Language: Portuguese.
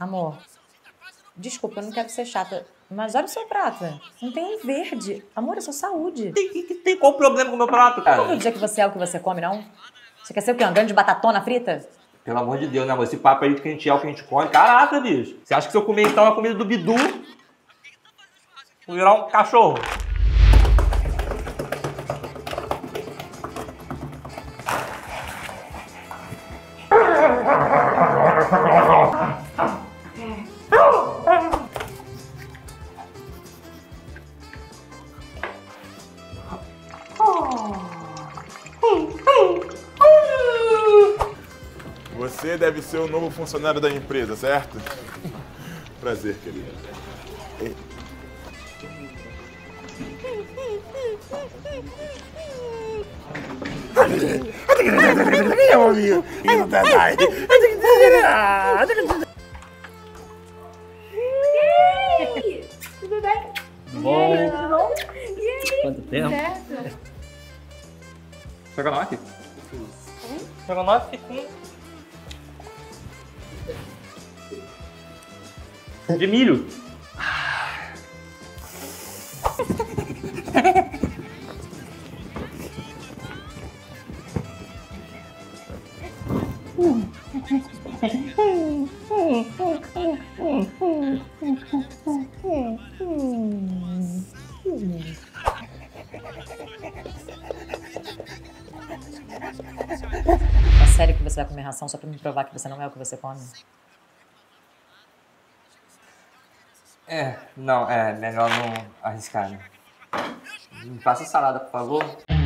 Amor, desculpa, eu não quero ser chata, mas olha o seu prato, velho. Não tem um verde. Amor, é sua saúde. Tem qual o problema com o meu prato, cara? Não vou dizer que você é o que você come, não? Você quer ser o quê? Um grande batatona frita? Pelo amor de Deus, né, amor? Esse papo aí de que a gente é o que a gente come. Caraca, bicho. Você acha que se eu comer então a comida do Bidu, vou virar um cachorro? Você deve ser o novo funcionário da empresa, certo? Prazer, querido. Tudo bem? Bom. Quanto tempo? Estrogonofe? Estrogonofe com... de milho. É sério que você vai comer ração só pra me provar que você não é o que você come? É, não, é melhor não arriscar, né? Me passa salada, por favor.